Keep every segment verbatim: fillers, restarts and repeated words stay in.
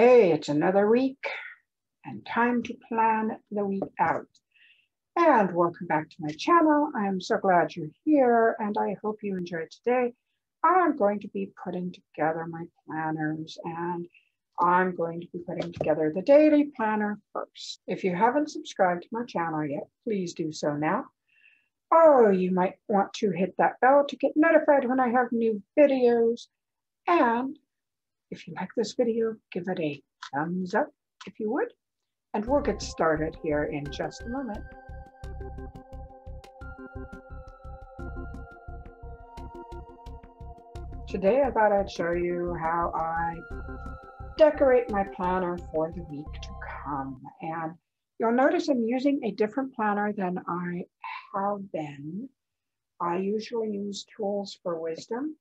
Hey, it's another week and time to plan the week out. And welcome back to my channel. I'm so glad you're here and I hope you enjoyed today. I'm going to be putting together my planners and I'm going to be putting together the daily planner first. If you haven't subscribed to my channel yet, please do so now. Oh, you might want to hit that bell to get notified when I have new videos. And if you like this video, give it a thumbs up if you would, and we'll get started here in just a moment. Today I thought I'd show you how I decorate my planner for the week to come. And you'll notice I'm using a different planner than I have been. I usually use Tools for Wisdom,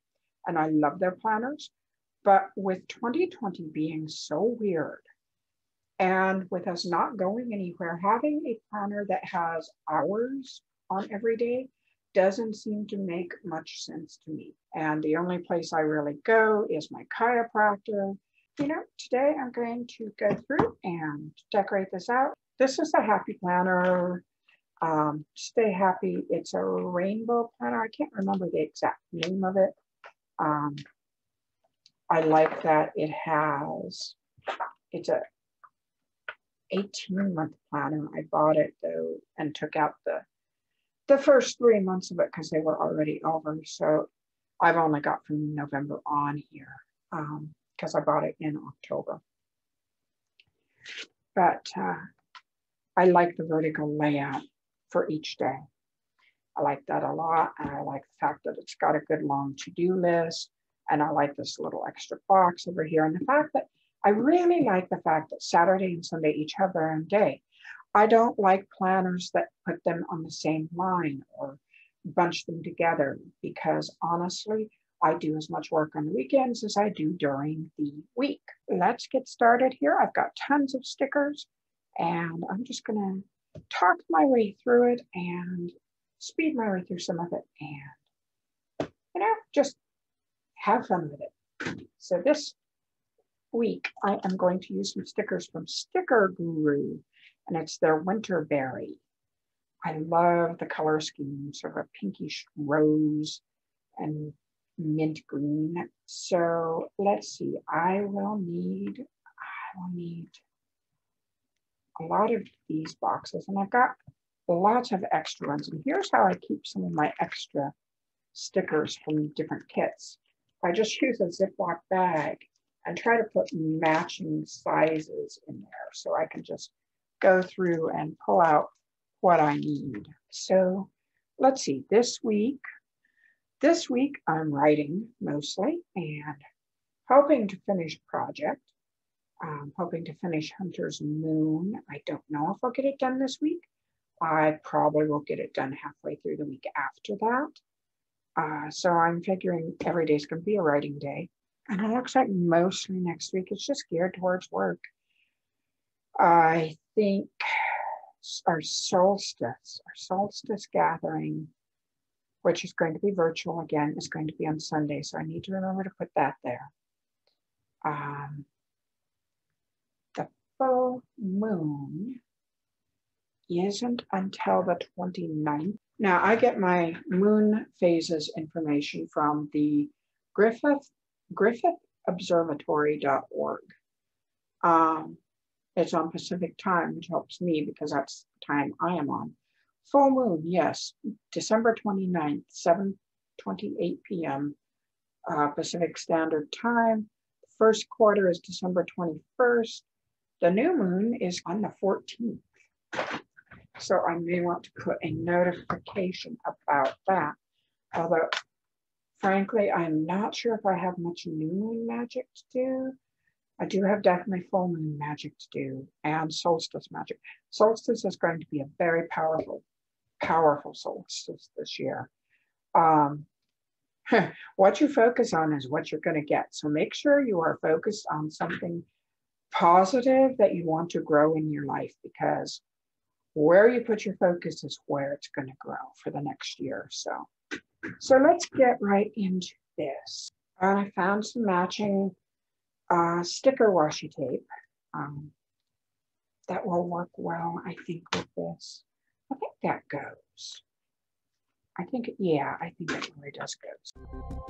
and I love their planners. But with twenty twenty being so weird, and with us not going anywhere, having a planner that has hours on every day doesn't seem to make much sense to me. And the only place I really go is my chiropractor. You know, today I'm going to go through and decorate this out. This is the Happy Planner. Um, Stay Happy. It's a rainbow planner. I can't remember the exact name of it. Um, I like that it has, it's a eighteen month planner. I bought it though and took out the, the first three months of it because they were already over. So I've only got from November on here because um, I bought it in October. But uh, I like the vertical layout for each day. I like that a lot. And I like the fact that it's got a good long to-do list. And I like this little extra box over here. And the fact that I really like the fact that Saturday and Sunday each have their own day. I don't like planners that put them on the same line or bunch them together because honestly, I do as much work on the weekends as I do during the week. Let's get started here. I've got tons of stickers and I'm just gonna talk my way through it and speed my way through some of it and, you know, just have fun with it. So this week, I am going to use some stickers from Sticker Guru, and it's their Winter Berry. I love the color scheme, sort of a pinkish rose and mint green. So let's see, I will need, I will need a lot of these boxes, and I've got lots of extra ones. And here's how I keep some of my extra stickers from different kits. I just use a Ziploc bag and try to put matching sizes in there so I can just go through and pull out what I need. So let's see, this week, this week I'm writing mostly and hoping to finish a project. I'm hoping to finish Hunter's Moon. I don't know if I'll get it done this week. I probably will get it done halfway through the week after that. Uh, so I'm figuring every day is going to be a writing day. And it looks like mostly next week, it's just geared towards work. I think our solstice, our solstice gathering, which is going to be virtual again, is going to be on Sunday. So I need to remember to put that there. Um, the full moon isn't until the twenty-ninth. Now I get my moon phases information from the Griffith, Griffith Observatory dot org. Um, it's on Pacific time, which helps me because that's the time I am on. Full moon, yes, December twenty-ninth, seven twenty-eight p m Uh, Pacific Standard Time. First quarter is December twenty-first. The new moon is on the fourteenth. So I may want to put a notification about that. Although, frankly, I'm not sure if I have much new moon magic to do. I do have definitely full moon magic to do and solstice magic. Solstice is going to be a very powerful, powerful solstice this year. Um, what you focus on is what you're going to get. So make sure you are focused on something positive that you want to grow in your life because where you put your focus is where it's going to grow for the next year or so. So let's get right into this. And I found some matching uh, sticker washi tape. Um, that will work well, I think, with this. I think that goes. I think, yeah, I think it really does go.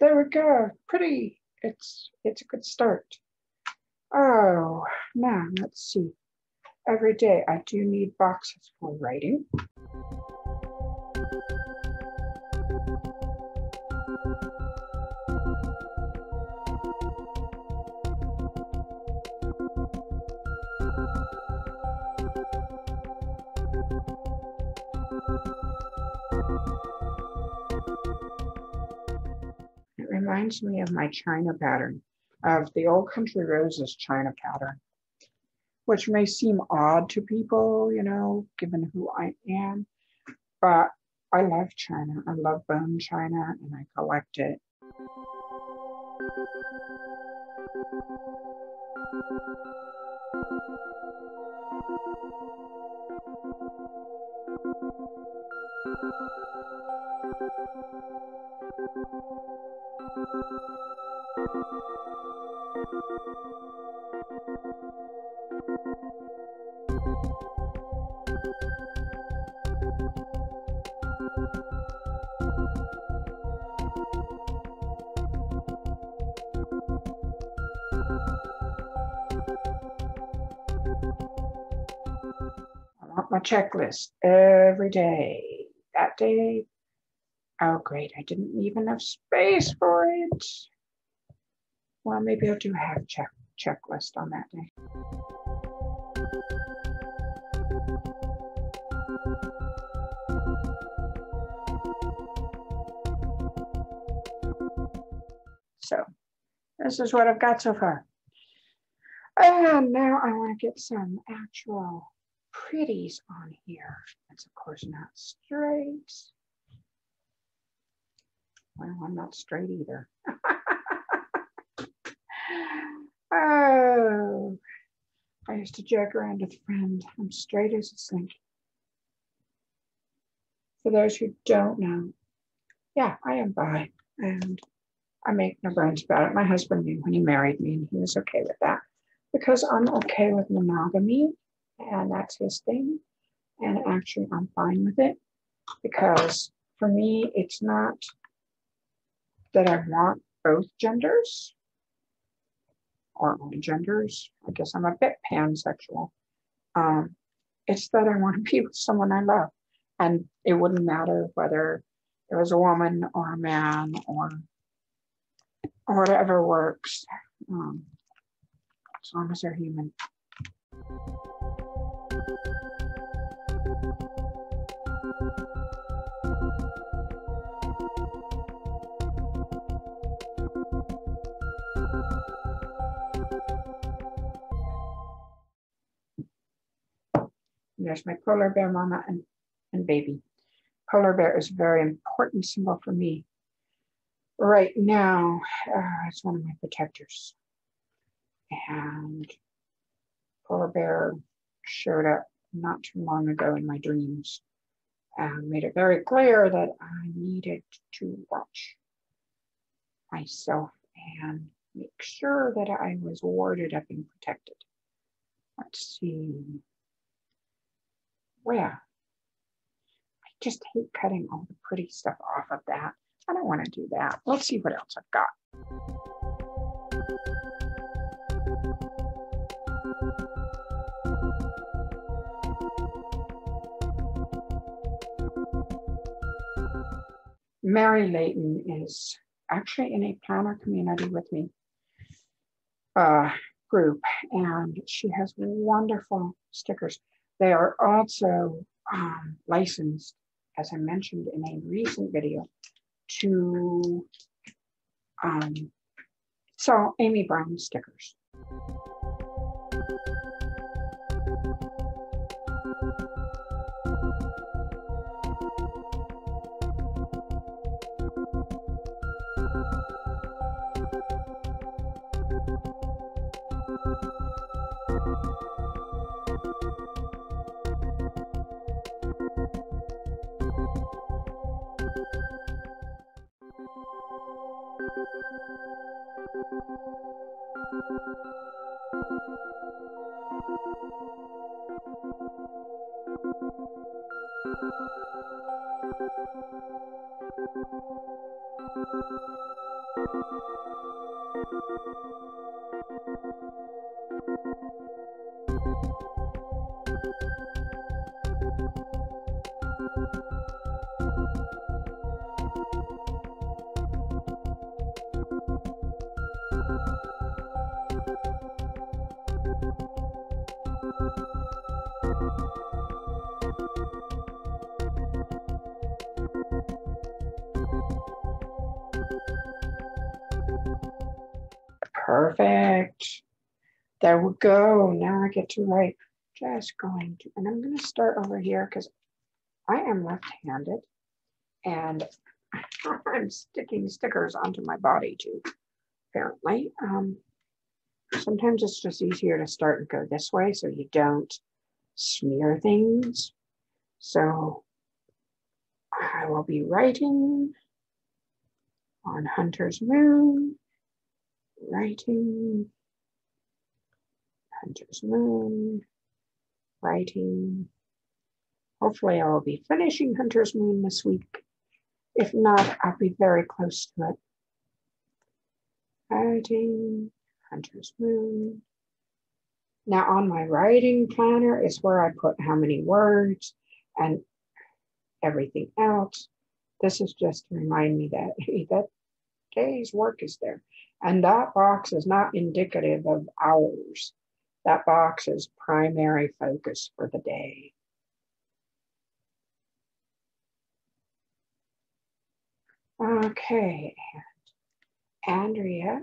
There we go. Pretty. It's it's a good start. Oh, now let's see. Every day I do need boxes for writing. Reminds me of my China pattern, of the Old Country Roses China pattern, which may seem odd to people, you know, given who I am, but I love China. I love bone China and I collect it. I want my checklist every day. That day, oh great, I didn't even have space for it. Well, maybe I do have a check checklist on that day. So this is what I've got so far. And now I want to get some actual pretties on here. That's of course not straight. Well, I'm not straight either. Oh, I used to joke around with a friend, I'm straight as a snake. For those who don't know, yeah, I am bi, and I make no bones about it. My husband knew when he married me, and he was okay with that, because I'm okay with monogamy, and that's his thing, and actually I'm fine with it, because for me, it's not that I want both genders or only genders. I guess I'm a bit pansexual. Um, it's that I want to be with someone I love. And it wouldn't matter whether it was a woman or a man or, or whatever works, um, as long as they're human. There's my polar bear mama and, and baby. Polar bear is a very important symbol for me. Right now, uh, it's one of my protectors. And polar bear showed up not too long ago in my dreams and made it very clear that I needed to watch myself and make sure that I was warded up and protected. Let's see. Well, I just hate cutting all the pretty stuff off of that. I don't want to do that. Let's see what else I've got. Mary Layton is actually in a planner community with me uh, group, and she has wonderful stickers. They are also um, licensed, as I mentioned in a recent video, to um, sell Amy Brown stickers. Perfect. There we go. Now I get to write. Just going to, and I'm going to start over here because I am left-handed and I'm sticking stickers onto my body too, apparently. Um, sometimes it's just easier to start and go this way so you don't smear things. So I will be writing on Hunter's Moon, writing Hunter's Moon, writing. Hopefully I will be finishing Hunter's Moon this week. If not, I'll be very close to it. Writing Hunter's Moon. Now on my writing planner is where I put how many words and everything else. This is just to remind me that, hey, that day's work is there. And that box is not indicative of hours. That box is primary focus for the day. Okay, and Andrea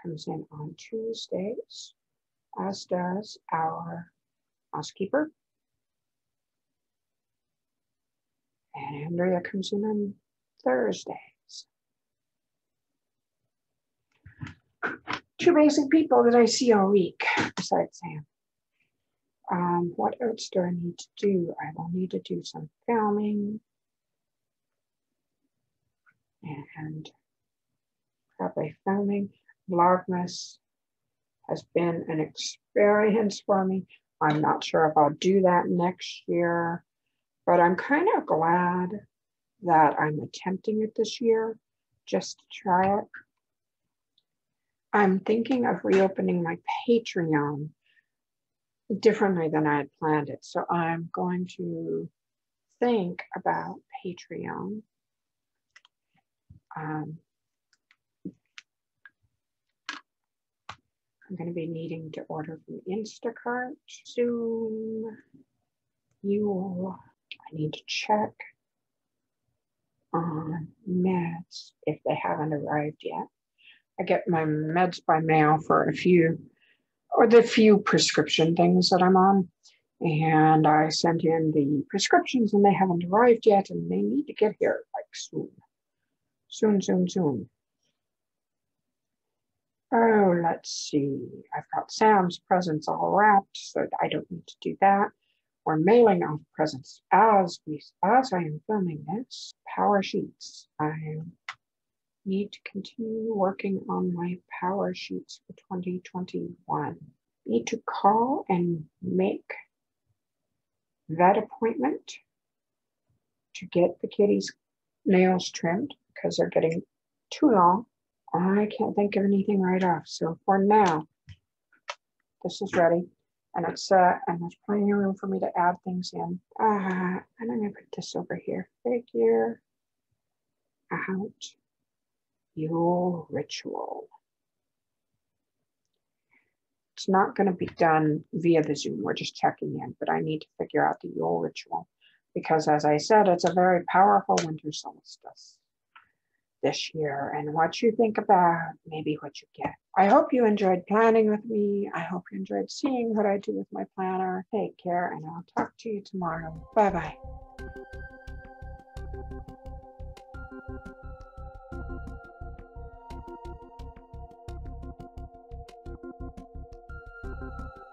comes in on Tuesdays, as does our housekeeper. And Andrea comes in on Thursdays. Two basic people that I see all week, besides Sam. Um, what else do I need to do? I will need to do some filming and probably filming. Vlogmas has been an experience for me. I'm not sure if I'll do that next year, but I'm kind of glad that I'm attempting it this year just to try it. I'm thinking of reopening my Patreon differently than I had planned it. So I'm going to think about Patreon. Um, I'm going to be needing to order from Instacart soon. You will, I need to check on meds if they haven't arrived yet. I get my meds by mail for a few, or the few prescription things that I'm on. And I sent in the prescriptions and they haven't arrived yet and they need to get here like soon. Soon, soon, soon. Oh, let's see. I've got Sam's presents all wrapped, so I don't need to do that. We're mailing off presents as we, as I am filming this. Power Sheets. I need to continue working on my Power Sheets for twenty twenty-one. Need to call and make that appointment to get the kitty's nails trimmed because they're getting too long. I can't think of anything right off. So for now, this is ready and it's uh, and there's plenty of room for me to add things in. Uh, and I'm gonna put this over here. Figure out your ritual. It's not going to be done via the Zoom. We're just checking in, but I need to figure out the Yule ritual because, as I said, it's a very powerful winter solstice this year. And what you think about, maybe what you get. I hope you enjoyed planning with me. I hope you enjoyed seeing what I do with my planner. Take care, and I'll talk to you tomorrow. Bye-bye. Thank you.